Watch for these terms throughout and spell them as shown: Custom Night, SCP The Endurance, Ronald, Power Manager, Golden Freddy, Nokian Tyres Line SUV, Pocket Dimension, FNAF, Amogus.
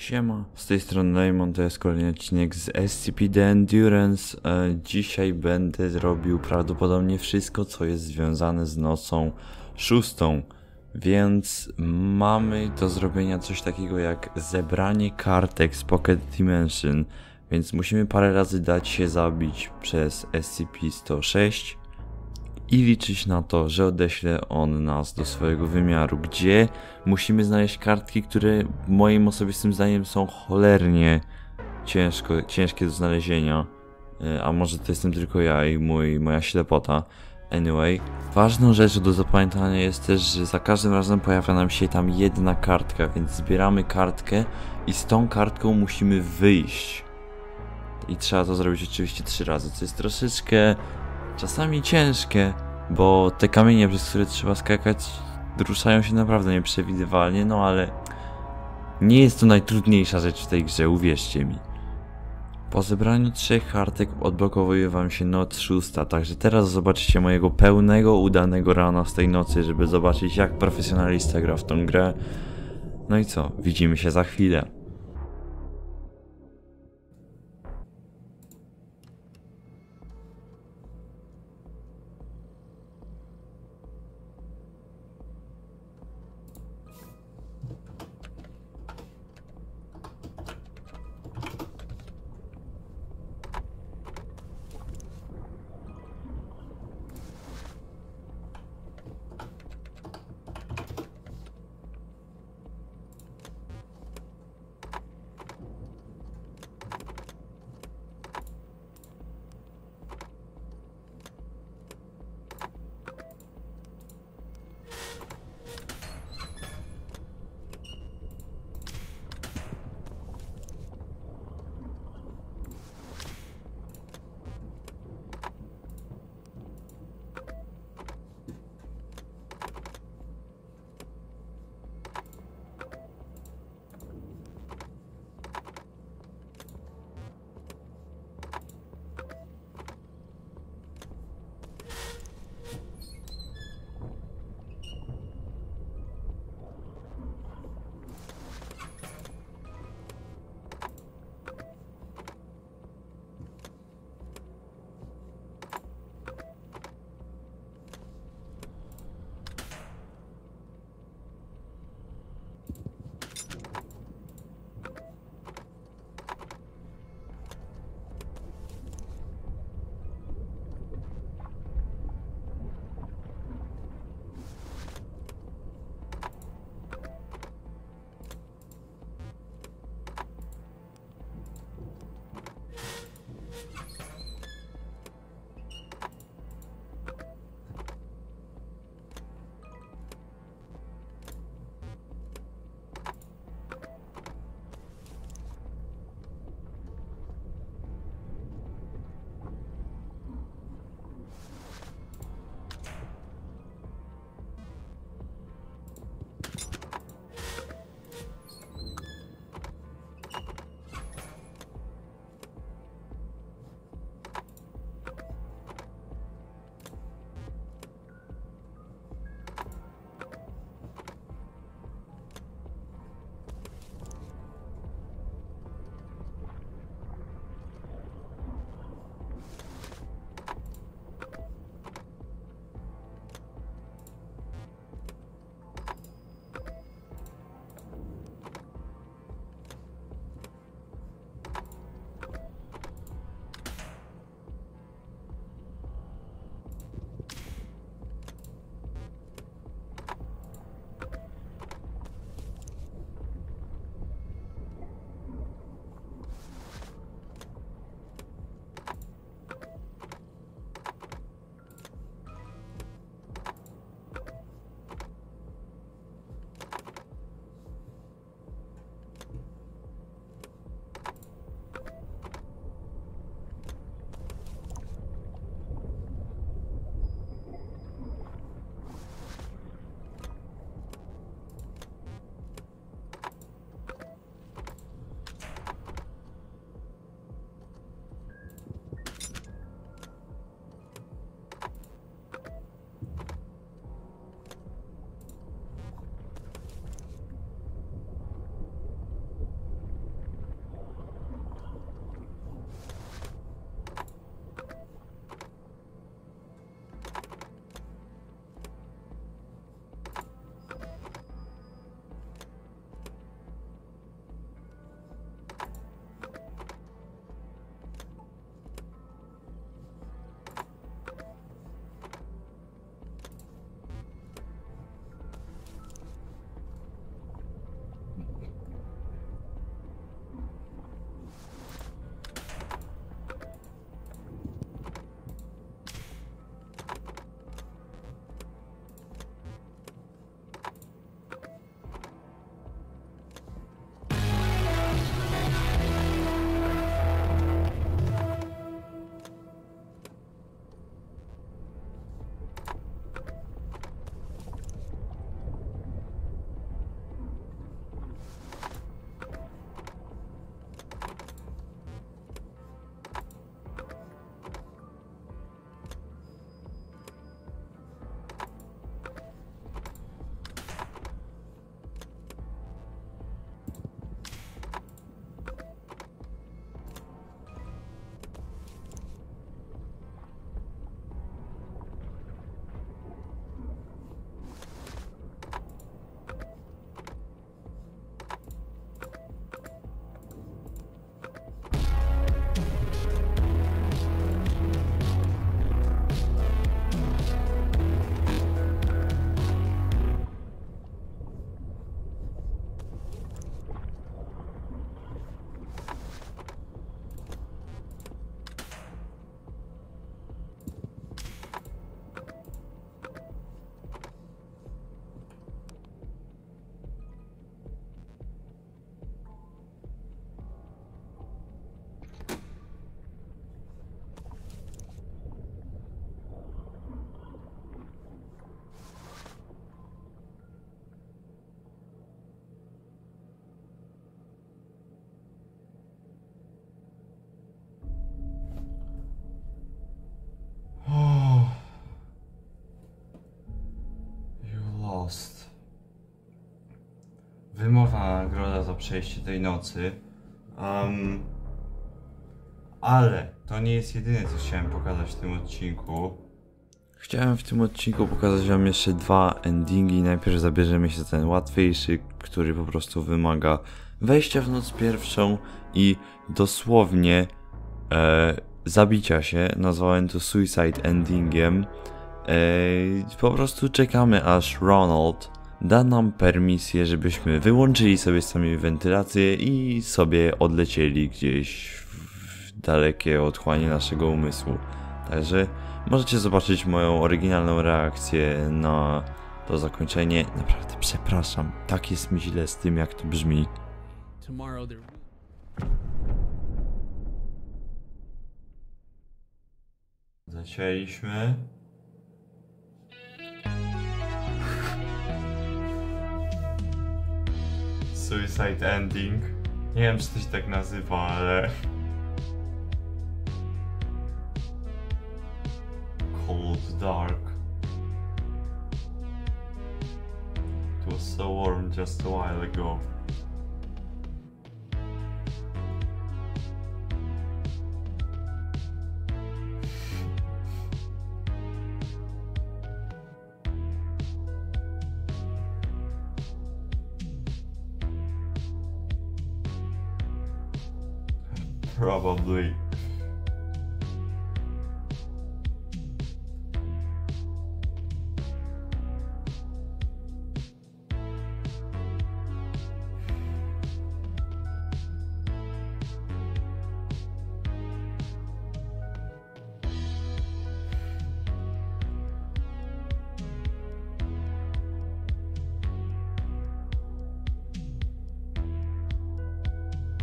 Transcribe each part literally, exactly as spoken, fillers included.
Siema, z tej strony Damon, to jest kolejny odcinek z S C P The Endurance. E, dzisiaj będę robił prawdopodobnie wszystko, co jest związane z nocą szóstą. Więc mamy do zrobienia coś takiego jak zebranie kartek z Pocket Dimension. Więc musimy parę razy dać się zabić przez S C P sto sześć i liczyć na to, że odeśle on nas do swojego wymiaru, gdzie musimy znaleźć kartki, które moim osobistym zdaniem są cholernie ciężko, ciężkie do znalezienia. A może to jestem tylko ja i mój, moja ślepota. Anyway, ważną rzeczą do zapamiętania jest też, że za każdym razem pojawia nam się tam jedna kartka, więc zbieramy kartkę i z tą kartką musimy wyjść. I trzeba to zrobić oczywiście trzy razy, co jest troszeczkę czasami ciężkie, bo te kamienie, przez które trzeba skakać, ruszają się naprawdę nieprzewidywalnie, no ale nie jest to najtrudniejsza rzecz w tej grze, uwierzcie mi. Po zebraniu trzech kartek odblokowuje wam się noc szósta, także teraz zobaczycie mojego pełnego, udanego rana z tej nocy, żeby zobaczyć, jak profesjonalista gra w tą grę. No i co, widzimy się za chwilę. wymowa nagroda za przejście tej nocy. Um, ale to nie jest jedyne, co chciałem pokazać w tym odcinku. Chciałem w tym odcinku pokazać wam jeszcze dwa endingi. Najpierw zabierzemy się za ten łatwiejszy, który po prostu wymaga wejścia w noc pierwszą i dosłownie e, zabicia się. Nazwałem to suicide endingiem. E, po prostu czekamy, aż Ronald da nam permisję, żebyśmy wyłączyli sobie sami wentylację i sobie odlecieli gdzieś w dalekie otchłanie naszego umysłu. Także możecie zobaczyć moją oryginalną reakcję na to zakończenie. Naprawdę przepraszam, tak jest mi źle z tym, jak to brzmi. Zaczęliśmy. Suicide ending. Nie wiem, czy to się tak nazywa, ale... Cold dark. It was so warm just a while ago. Probably.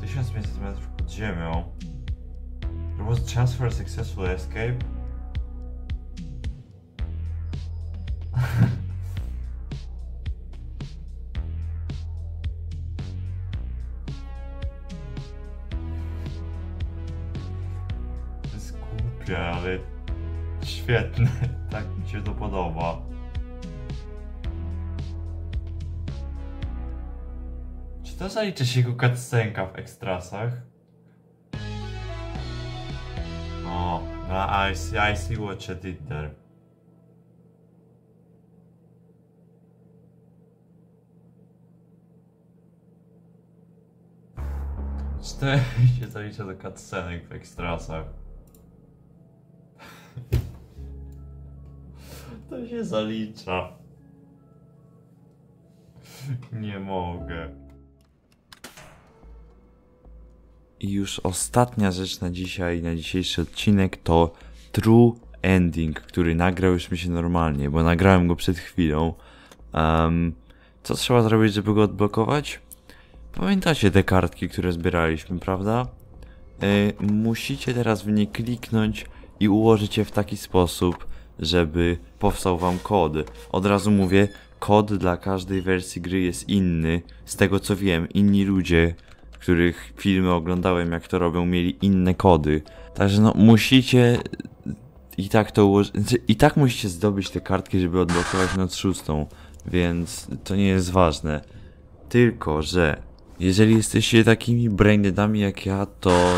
tysiąc pięćset metrów pod ziemią. There was a chance for a successful escape. To jest głupie, ale świetne. Tak mi się to podoba. To zaliczy się jego cutscenka w ekstrasach. O, no, I see, I see what you did there. Cztery się zaliczy do cutscenek w ekstrasach. To się zalicza. Nie mogę. I już ostatnia rzecz na dzisiaj, na dzisiejszy odcinek to True Ending, który nagrał już mi się normalnie, bo nagrałem go przed chwilą. Um, co trzeba zrobić, żeby go odblokować? Pamiętacie te kartki, które zbieraliśmy, prawda? Yy, musicie teraz w nie kliknąć i ułożyć je w taki sposób, żeby powstał wam kod. Od razu mówię, kod dla każdej wersji gry jest inny. Z tego co wiem, inni ludzie, których filmy oglądałem, jak to robią, mieli inne kody. Także no, musicie i tak to ułożyć, i tak musicie zdobyć te kartki, żeby odblokować noc szóstą, więc to nie jest ważne. Tylko że jeżeli jesteście takimi braindeadami jak ja, to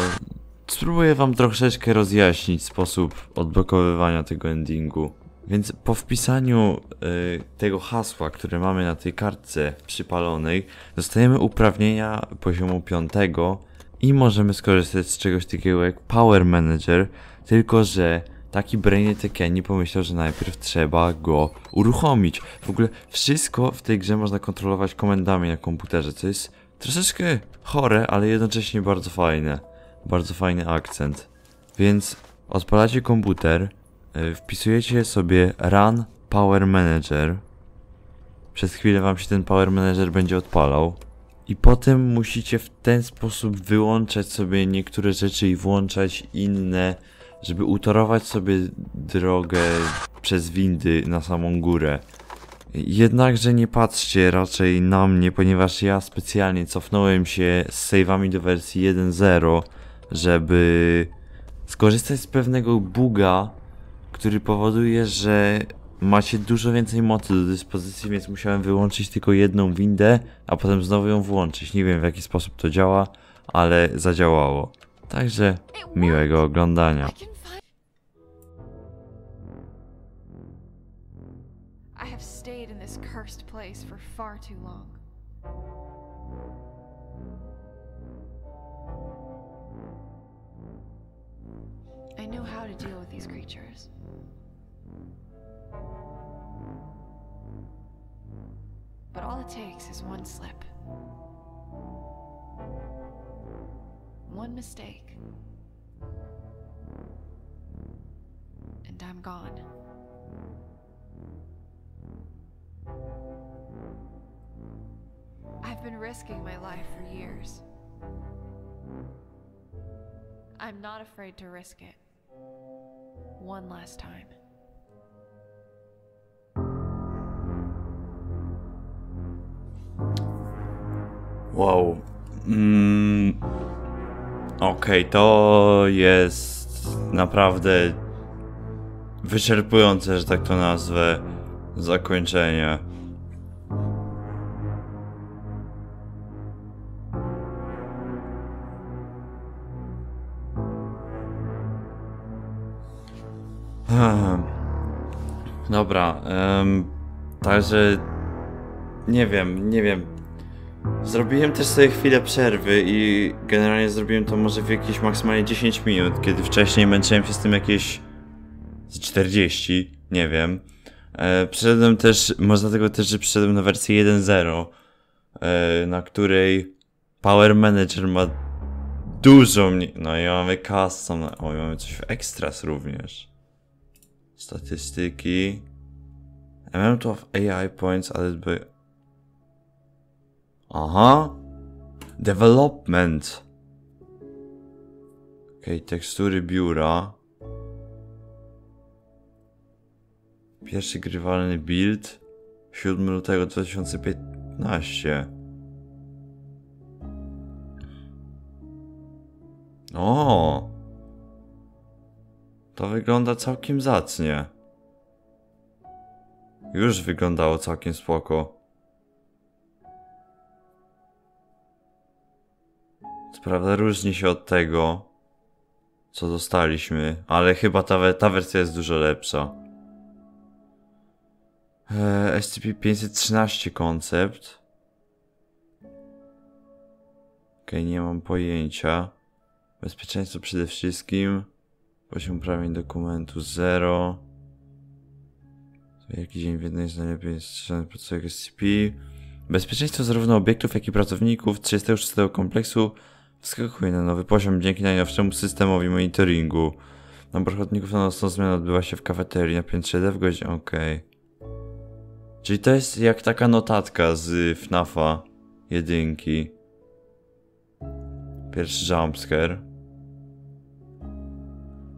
spróbuję wam troszeczkę rozjaśnić sposób odblokowywania tego endingu. Więc po wpisaniu y, tego hasła, które mamy na tej kartce przypalonej, dostajemy uprawnienia poziomu piątego i możemy skorzystać z czegoś takiego jak Power Manager, tylko że taki braindead jak ja nie pomyślał, że najpierw trzeba go uruchomić. W ogóle wszystko w tej grze można kontrolować komendami na komputerze, co jest troszeczkę chore, ale jednocześnie bardzo fajne. Bardzo fajny akcent. Więc odpalacie komputer. Wpisujecie sobie Run Power Manager. Przez chwilę wam się ten Power Manager będzie odpalał. I potem musicie w ten sposób wyłączać sobie niektóre rzeczy i włączać inne, żeby utorować sobie drogę przez windy na samą górę. Jednakże nie patrzcie raczej na mnie, ponieważ ja specjalnie cofnąłem się z save'ami do wersji jeden zero, żeby skorzystać z pewnego buga, który powoduje, że macie dużo więcej mocy do dyspozycji, więc musiałem wyłączyć tylko jedną windę, a potem znowu ją włączyć. Nie wiem, w jaki sposób to działa, ale zadziałało. Także miłego oglądania. I knew how to deal with these creatures. But all it takes is one slip. One mistake. And I'm gone. I've been risking my life for years. I'm not afraid to risk it. One last time. Wow. Mm. Okej, okay, to jest naprawdę wyczerpujące, że tak to nazwę, zakończenie. Dobra, um, także nie wiem, nie wiem. Zrobiłem też sobie chwilę przerwy i generalnie zrobiłem to może w jakieś maksymalnie dziesięć minut, kiedy wcześniej męczyłem się z tym jakieś czterdzieści, nie wiem. E, przyszedłem też, może dlatego też, że przyszedłem na wersję jeden zero, e, na której Power Manager ma dużo mniej. No i mamy Custom, o i mamy coś w Extras również. Statystyki. Amount of A I points added by... Aha. Development. Okej, okay, tekstury biura. Pierwszy grywalny build. siódmego lutego dwa tysiące piętnastego. O. To wygląda całkiem zacnie. Już wyglądało całkiem spoko. Co prawda różni się od tego, co dostaliśmy, ale chyba ta, we ta wersja jest dużo lepsza. Eee, S C P pięćset trzynaście koncept. Okej, nie mam pojęcia. Bezpieczeństwo przede wszystkim. Poziom uprawień dokumentu zero. Jaki dzień w jednej z najlepiej strzelonych pracowników S C P. Bezpieczeństwo zarówno obiektów, jak i pracowników trzydziestego szóstego kompleksu wskakuje na nowy poziom dzięki najnowszemu systemowi monitoringu. Nabór chodników na nocną zmianę odbywa się w kafeterii na piętrze D w godzinie. Okej. Okay. Czyli to jest jak taka notatka z FNAFa jedynki. Pierwszy jumpscare.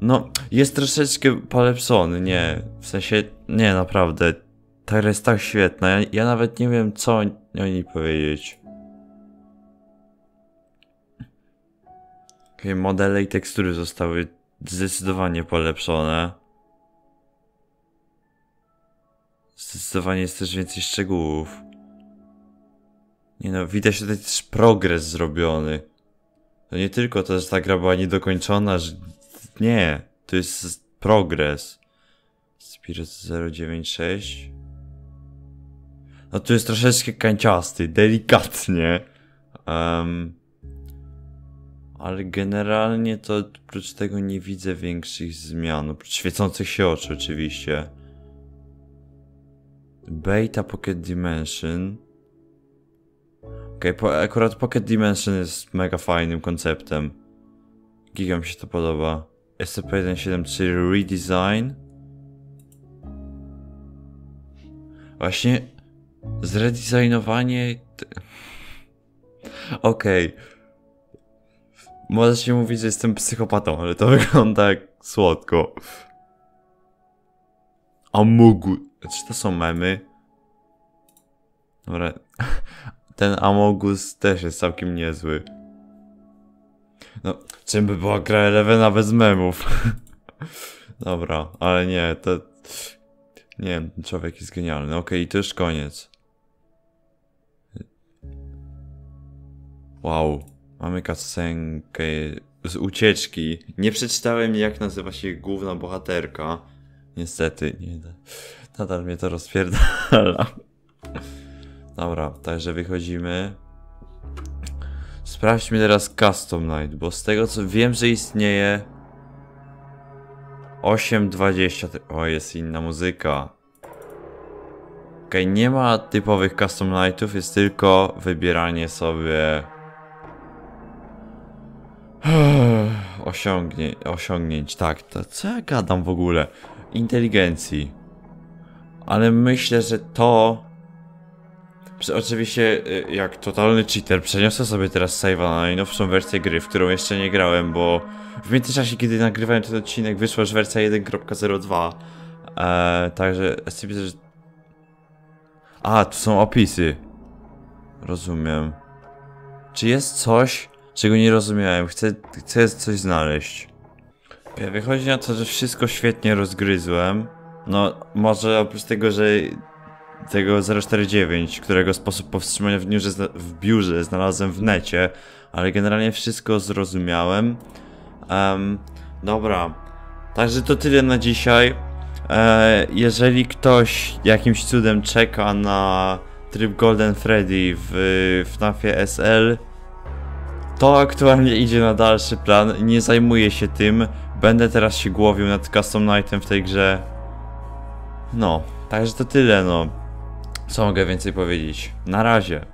No, jest troszeczkę polepszony, nie, w sensie, nie, naprawdę, ta gra jest tak świetna, ja, ja nawet nie wiem, co o niej powiedzieć. Okej, modele i tekstury zostały zdecydowanie polepszone. Zdecydowanie jest też więcej szczegółów. Nie no, widać tutaj też progres zrobiony. To nie tylko to, że ta gra była niedokończona, że... Nie, to jest progres. Spirit zero dziewięć sześć. No tu jest troszeczkę kanciasty, delikatnie. Um, ale generalnie to oprócz tego nie widzę większych zmian. Oprócz świecących się oczu oczywiście. Beta Pocket Dimension. Okej, okay, akurat Pocket Dimension jest mega fajnym konceptem. Giga mi się to podoba. S C P jeden siedem trzy redesign. Właśnie zredesignowanie. Okej. Okay. Możecie mówić, że jestem psychopatą, ale to wygląda jak słodko. A mógł. Czy to są memy? Dobra. Ten Amogus też jest całkiem niezły. No, czym by była gra Elevena bez memów? Dobra, ale nie, to... Nie wiem, ten człowiek jest genialny. Okej, i to już koniec. Wow. Mamy kasenkę z ucieczki. Nie przeczytałem, jak nazywa się główna bohaterka. Niestety, nie da. Nadal mnie to rozpierdala. Dobra, także wychodzimy. Sprawdźmy teraz Custom Night, bo z tego co wiem, że istnieje... osiem dwadzieścia... O, jest inna muzyka. Okej, nie ma typowych Custom Nightów, jest tylko wybieranie sobie... Osiągnie... osiągnięć, tak, to co ja gadam w ogóle? Inteligencji. Ale myślę, że to... Oczywiście, jak totalny cheater, przeniosę sobie teraz save'a na najnowszą wersję gry, w którą jeszcze nie grałem, bo w międzyczasie, kiedy nagrywałem ten odcinek, wyszła już wersja jeden kropka zero dwa. Eee, także S C P... A, tu są opisy. Rozumiem. Czy jest coś, czego nie rozumiałem? Chcę, chcę coś znaleźć. Okay, wychodzi na to, że wszystko świetnie rozgryzłem. No, może oprócz tego, że... tego zero cztery dziewięć, którego sposób powstrzymania w, niurze, w biurze znalazłem w necie, ale generalnie wszystko zrozumiałem. Um, dobra, także to tyle na dzisiaj. E, jeżeli ktoś jakimś cudem czeka na tryb Golden Freddy w, w F NAF-ie S L, to aktualnie idzie na dalszy plan, nie zajmuję się tym, będę teraz się głowił nad Custom Nightem w tej grze. No, także to tyle, no. Co mogę więcej powiedzieć? Na razie.